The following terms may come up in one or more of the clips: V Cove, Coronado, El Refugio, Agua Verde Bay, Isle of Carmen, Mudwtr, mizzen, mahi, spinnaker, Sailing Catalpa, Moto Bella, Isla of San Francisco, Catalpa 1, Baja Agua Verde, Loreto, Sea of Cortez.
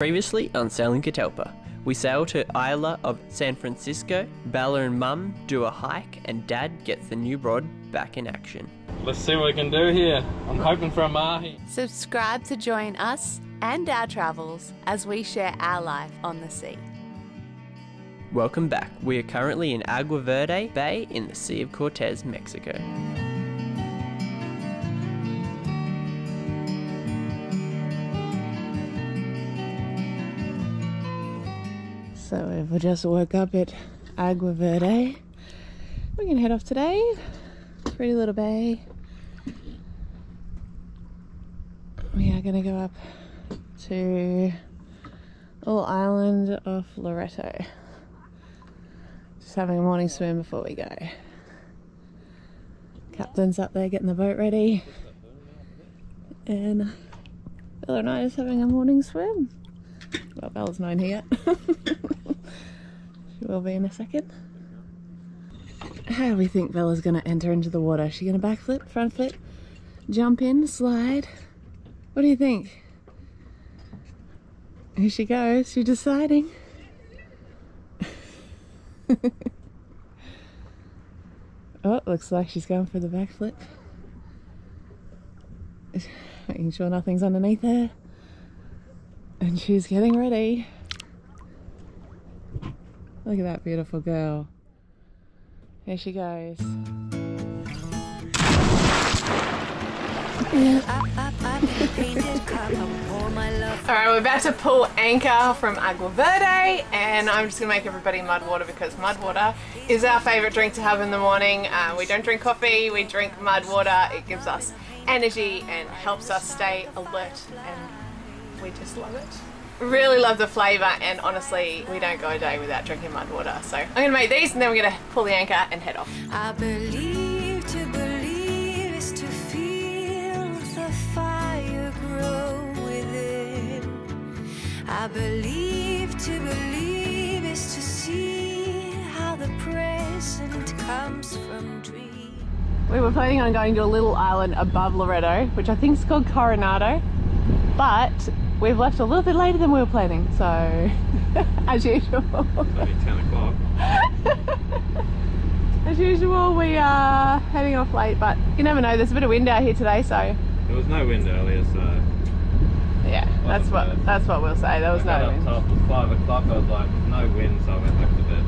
Previously on Sailing Catalpa, we sail to Isla of San Francisco, Bella and Mum do a hike, and Dad gets the new rod back in action. Let's see what we can do here. I'm hoping for a mahi. Subscribe to join us and our travels as we share our life on the sea. Welcome back. We are currently in Agua Verde Bay in the Sea of Cortez, Mexico. So we've just woke up at Agua Verde. We're gonna head off today. Pretty little bay. We are gonna go up to little island of Loreto. Just having a morning swim before we go. Captain's up there getting the boat ready. And Bella and I are just having a morning swim. Well, Bella's not here yet. She will be in a second. How do we think Bella's going to enter into the water? Is she going to backflip, front flip, jump in, slide? What do you think? Here she goes. She's deciding. Oh, looks like she's going for the backflip. Making sure nothing's underneath her. And she's getting ready. Look at that beautiful girl. Here she goes. Alright, we're about to pull anchor from Agua Verde, and I'm just going to make everybody mud water because mud water is our favourite drink to have in the morning. We don't drink coffee, we drink mud water. It gives us energy and helps us stay alert, and we just love it. Really love the flavour, and honestly we don't go a day without drinking mud water. So I'm going to make these and then we're going to pull the anchor and head off. I believe to believe is to feel the fire grow within. I believe to believe is to see how the present comes from dreams. We were planning on going to a little island above Loreto, which I think is called Coronado. But we've left a little bit later than we were planning, so as usual. It's only 10 o'clock. As usual, we are heading off late, but you never know, there's a bit of wind out here today, so. There was no wind earlier, so. Yeah, that's what we'll say, there was no wind. Up till 5 o'clock, I was like, no wind, so I went back to bed.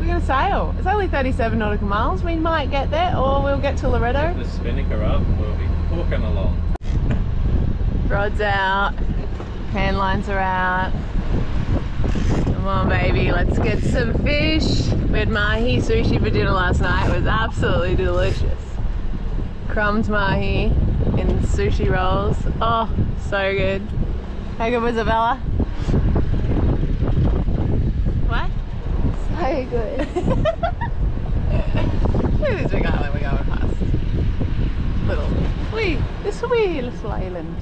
We're gonna sail. It's only 37 nautical miles. We might get there, or we'll get to Loreto. If the spinnaker up, we'll be walking along. Rod's out, hand lines are out. Come on, baby, let's get some fish. We had mahi sushi for dinner last night. It was absolutely delicious. Crumbed mahi in sushi rolls. Oh, so good. How good was it, Bella? What? Very good. Look at this big island we're going past. This wee little island.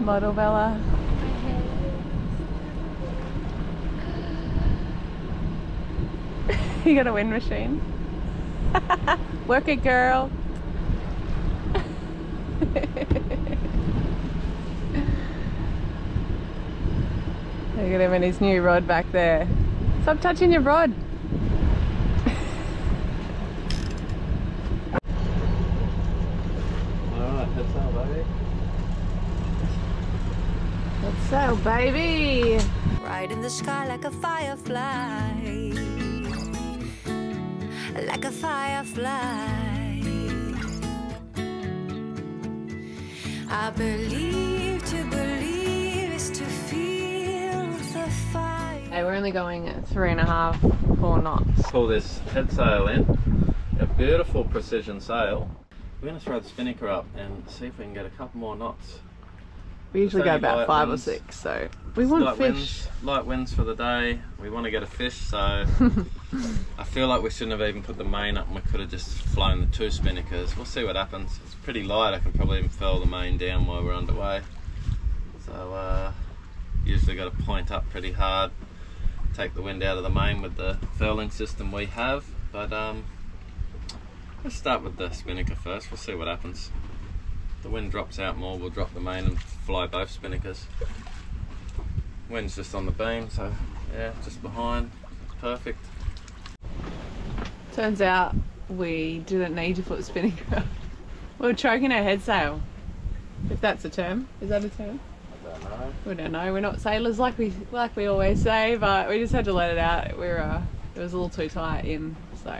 Moto Bella. You got a wind machine. Work it, girl. Look at him and his new rod back there. Stop touching your rod. Alright, let's sail, baby. Let's sail, baby. Right in the sky like a firefly. Like a firefly. I believe to believe is to feel. Hey, we're only going at 3.5, 4 knots. Pull this head sail in, a beautiful precision sail. We're going to throw the spinnaker up and see if we can get a couple more knots. We usually go about 5 or 6, so we want fish. Light winds for the day, we want to get a fish, so I feel like we shouldn't have even put the main up and we could have just flown the 2 spinnakers. We'll see what happens. It's pretty light, I can probably even furl the main down while we're underway. So usually got to point up pretty hard take the wind out of the main with the furling system we have, but let's start with the spinnaker first. We'll see what happens. If the wind drops out more, we'll drop the main and fly both spinnakers. Wind's just on the beam, so yeah, just behind, perfect. Turns out we didn't need to put spinnaker up. We were choking our head sail, if that's a term. Is that a term? I don't know. We don't know. We're not sailors like we always say, but we just had to let it out. It was a little too tight in, so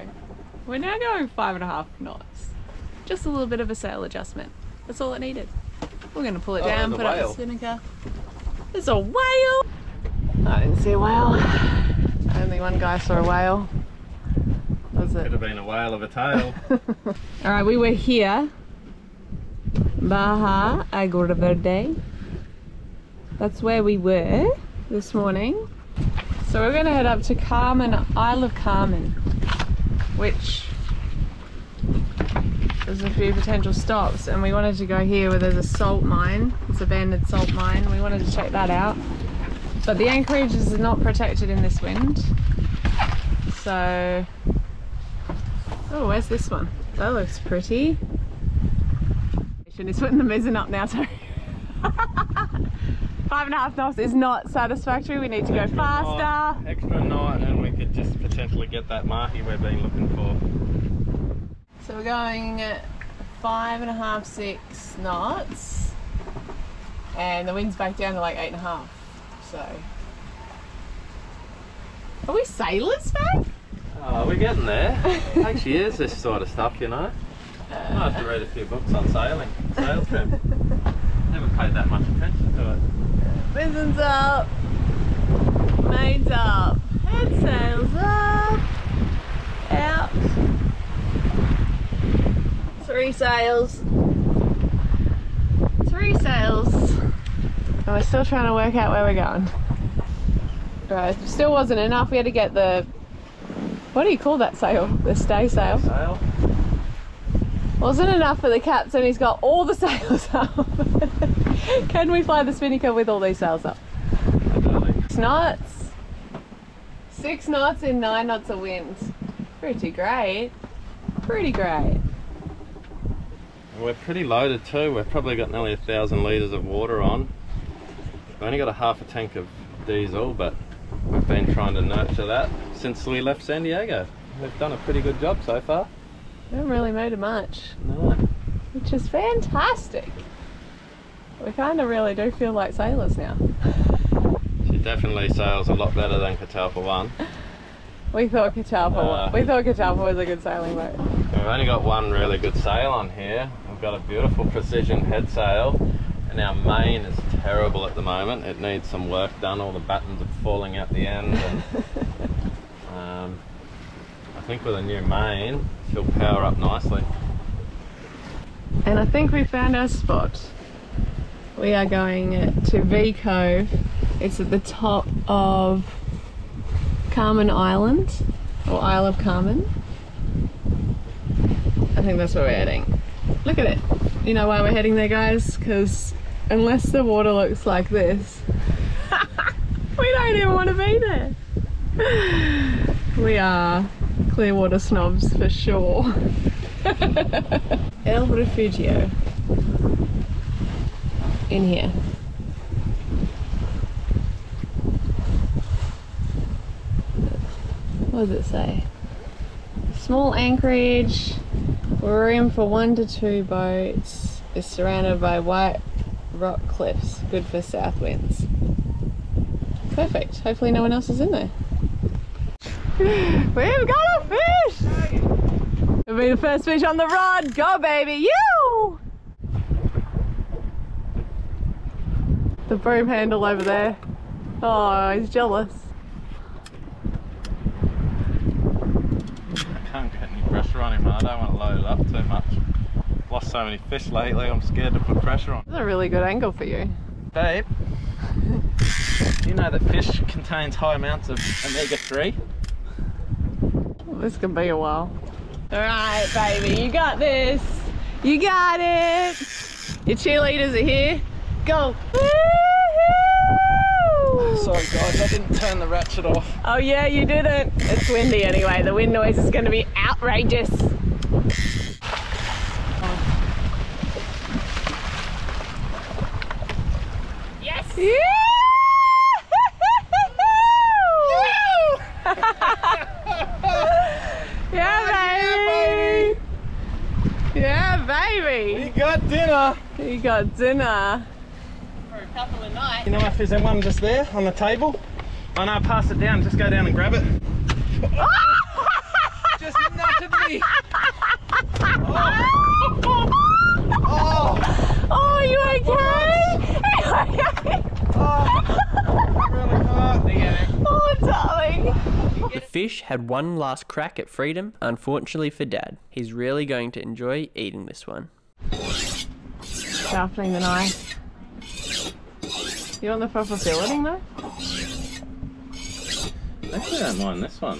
we're now going 5.5 knots. Just a little bit of a sail adjustment. That's all it needed. We're going to pull it down, put up the spinnaker. There's a whale! I didn't see a whale. Only one guy saw a whale. Was it? Could have been a whale of a tail. Alright, we were here. Baja Agua Verde. That's where we were this morning. So we're going to head up to Carmen, Isle of Carmen, which there's a few potential stops, and we wanted to go here where there's a salt mine. It's abandoned salt mine. We wanted to check that out, but the anchorage is not protected in this wind. So, oh, where's this one? That looks pretty. It's putting the mizzen up now, so 5.5 knots is not satisfactory. We need to go faster. Extra knot, and we could just potentially get that marquee we've been looking for. So we're going 5.5, 6 knots, and the wind's back down to like 8.5. So, are we sailors, babe? Oh, we're getting there. Actually, is this sort of stuff, you know. I have to read a few books on sailing, sail trim. Never paid that much attention to it. Mizzen's up, main's up, head sails up, out, 3 sails, 3 sails. And we're still trying to work out where we're going. Right, still wasn't enough. We had to get the, what do you call that sail? The stay sail. Wasn't enough for the captain, he's got all the sails up. Can we fly the spinnaker with all these sails up? I don't know. 6 knots. 6 knots in 9 knots of wind. Pretty great. Pretty great. We're pretty loaded too. We've probably got nearly 1,000 litres of water on. We've only got a half a tank of diesel, but we've been trying to nurture that since we left San Diego. We've done a pretty good job so far. We haven't really motored much, no. Which is fantastic. We kind of really do feel like sailors now. She definitely sails a lot better than Catalpa 1. We thought Catalpa was a good sailing boat. We've only got one really good sail on here. We've got a beautiful precision head sail, and our main is terrible at the moment. It needs some work done. All the buttons are falling out the end. And, I think with a new main, she'll power up nicely. And I think we found our spot. We are going to V Cove. It's at the top of Carmen Island, or Isle of Carmen. I think that's where we're heading. Look at it. You know why we're heading there, guys? Because unless the water looks like this, we don't even want to be there. We are clear water snobs for sure. El Refugio. In here. What does it say? Small anchorage. Room for 1 to 2 boats. Is surrounded by white rock cliffs. Good for south winds. Perfect. Hopefully no one else is in there. We've got a fish! It'll be the first fish on the rod. Go baby, you! The broom handle over there. Oh, he's jealous. I can't get any pressure on him, and I don't want to load it up too much. I've lost so many fish lately, I'm scared to put pressure on. That's a really good angle for you. Babe, you know that fish contains high amounts of omega-3? This could be a while. Alright baby, you got this! You got it! Your cheerleaders are here. Go! Woohoo! Sorry guys, I didn't turn the ratchet off. Oh yeah, you didn't. It's windy anyway. The wind noise is going to be outrageous. Yes! Yeah! Yeah, baby. Yeah, baby! Yeah, baby! You got dinner! You got dinner! For a couple of nights. You know if there's that one just there on the table? I know, pass it down, just go down and grab it. Just nutted me! Oh! Oh! Oh, you okay? Are you okay? Oh, really hard. Oh, darling! The fish had one last crack at freedom, unfortunately for Dad. He's really going to enjoy eating this one. Sharpening the knife. You want the proper filleting though? I actually don't mind this one.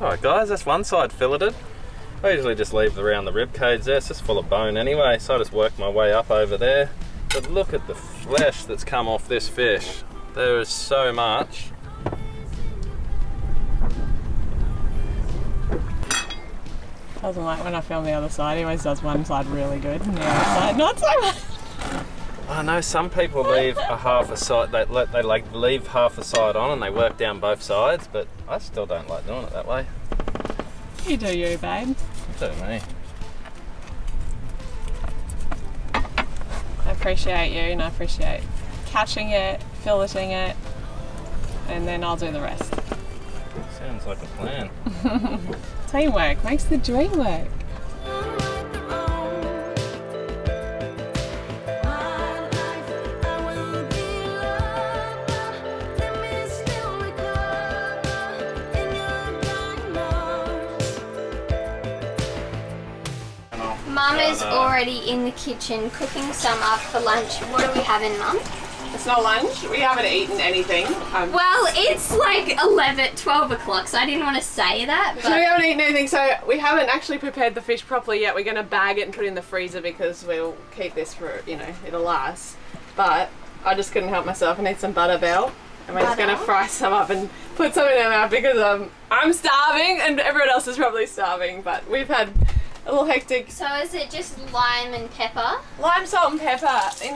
Alright guys, that's one side filleted. I usually just leave around the rib cage there, it's just full of bone anyway, so I just work my way up over there. But look at the flesh that's come off this fish. There is so much. Doesn't like when I film the other side, he always does one side really good and the other side not so much. I know some people leave a half a side, they leave half a side on and they work down both sides, but I still don't like doing it that way. You do you, babe. You do me. I appreciate you and I appreciate catching it, filleting it, and then I'll do the rest. Sounds like a plan. Teamwork makes the dream work. Mama's already in the kitchen cooking some up for lunch. What are we having, Mum? It's not lunch. We haven't eaten anything. Well, it's like 11, 12 o'clock, so I didn't want to say that. But... So we haven't eaten anything, so we haven't actually prepared the fish properly yet. We're going to bag it and put it in the freezer because we'll keep this for, you know, it'll last. But I just couldn't help myself. I need some butter bell. And we're just going to fry some up and put some in our mouth because I'm starving and everyone else is probably starving. But we've had... a little hectic. So is it just lime and pepper? Lime, salt and pepper.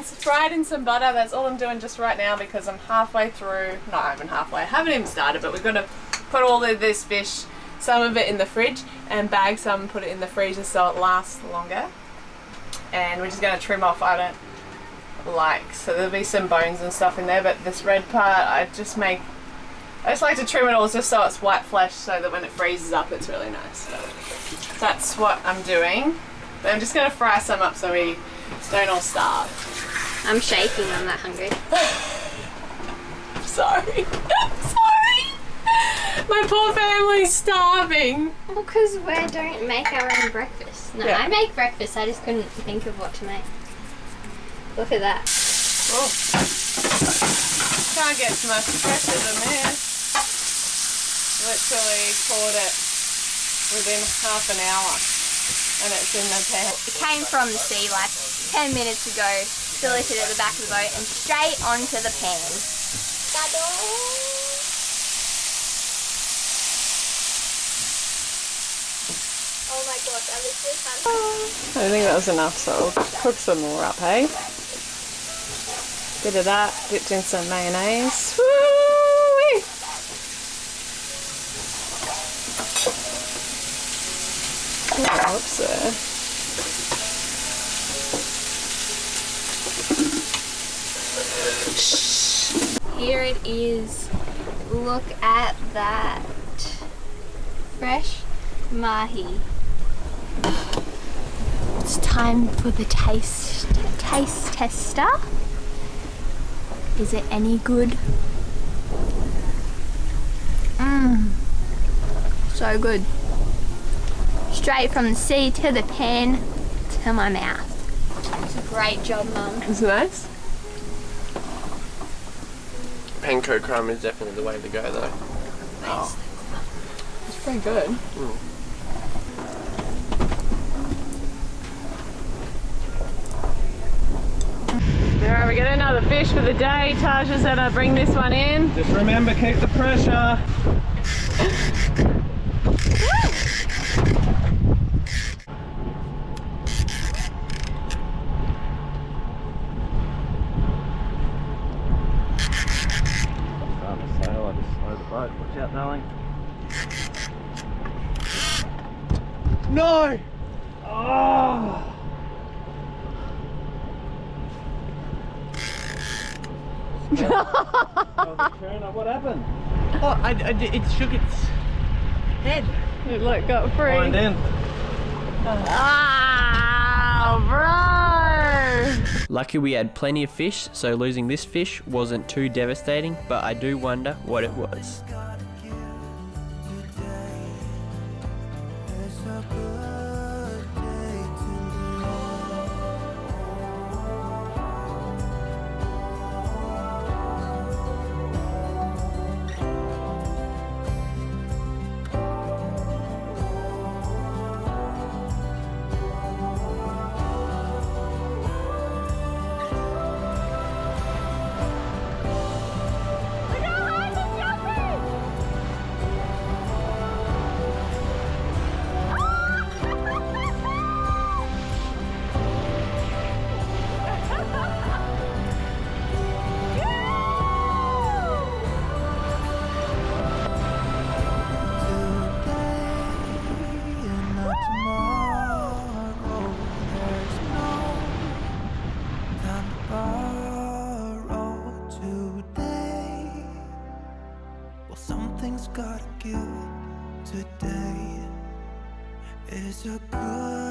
Fried in some butter. That's all I'm doing just right now because I'm halfway through. Not even halfway. I haven't even started, but we're going to put all of this fish, some of it in the fridge and bag some, put it in the freezer so it lasts longer. And we're just going to trim off. I don't like. So there'll be some bones and stuff in there, but this red part I just like to trim it all just so it's white flesh so that when it freezes up it's really nice. So that's what I'm doing. But I'm just going to fry some up so we don't all starve. I'm shaking, I'm that hungry. I'm sorry. I'm sorry. My poor family's starving. Well, because we don't make our own breakfast. No, yeah. I make breakfast, I just couldn't think of what to make. Look at that. Oh. Can't get much fresher than this. Literally caught it within half an hour and it's in the pan. It came from the sea like 10 minutes ago, filleted at the back of the boat and straight onto the pan. Oh my god, that was really fun. I think that was enough, so we'll cook some more up, hey? Bit of that, dipped in some mayonnaise. Woo-wee! That helps there. Here it is. Look at that. Fresh mahi. It's time for the taste tester. Is it any good? Mmm, so good. Straight from the sea to the pan to my mouth. It's a great job, Mum. It's nice. and Kokram is definitely the way to go, though. Wow. It's pretty good. Mm. Alright, we got another fish for the day. Taja said I'd bring this one in. Just remember, keep the pressure. Watch out, darling. No! Oh! What happened? Oh, it shook its head. It like got free. Wind in. Bro! Lucky we had plenty of fish, so losing this fish wasn't too devastating, but I do wonder what it was. It's a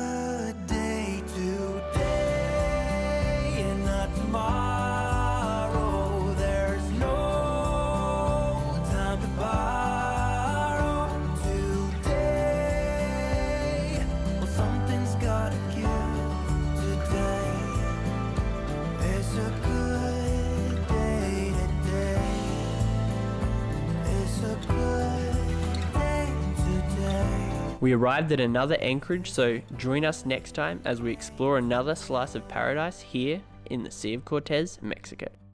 good day today and not tomorrow. There's no time to borrow today. Well, something's gotta give today. It's a good day today. It's a good day today. We arrived at another anchorage, so join us next time as we explore another slice of paradise here in the Sea of Cortez, Mexico.